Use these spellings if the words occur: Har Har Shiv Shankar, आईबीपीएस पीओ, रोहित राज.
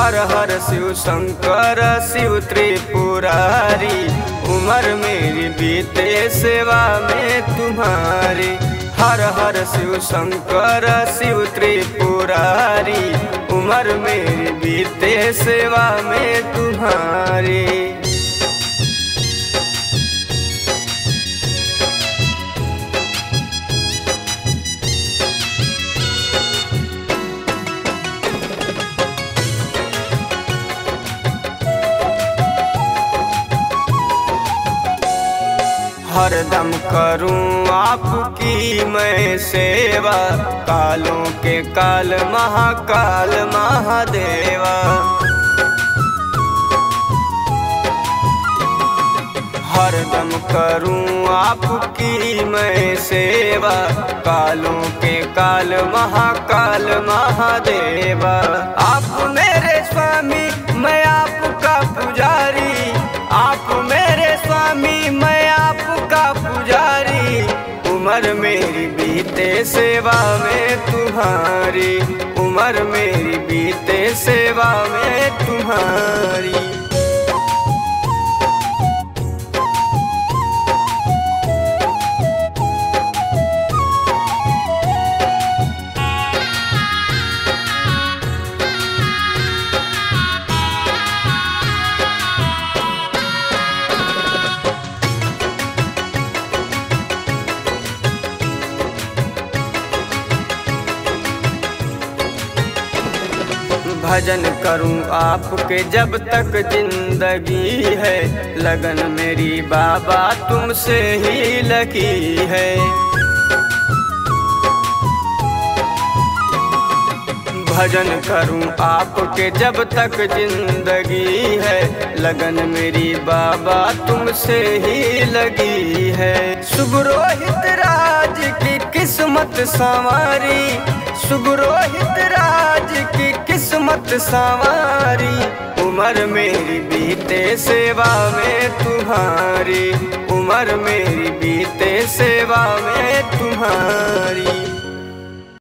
हर हर शिव शंकर शिव त्रिपुरारी, उम्र मेरी बीते सेवा में तुम्हारी। हर हर शिव शंकर शिव त्रिपुरारी, उम्र मेरी बीते सेवा में तुम्हारी। हर दम करूं आपकी मैं सेवा, कालों के काल महादेवा। हर दम करूं आपकी मैं सेवा, कालों के काल महादेवा। आप मेरे स्वामी मैं आपका पुजारी, आप मेरे स्वामी मैं पुजारी। उम्र मेरी बीते सेवा में तुम्हारी, उम्र मेरी बीते सेवा में तुम्हारी। भजन करूं आपके जब तक जिंदगी है, लगन मेरी बाबा तुमसे ही लगी है। भजन करूं आपके जब तक जिंदगी है, लगन मेरी बाबा तुमसे ही लगी है। शुभ रोहित राज की किस्मत संवारी, शुभ रोहित राज की किस्मत संवारी। उम्र मेरी बीते सेवा में तुम्हारी, उम्र मेरी बीते सेवा में तुम्हारी।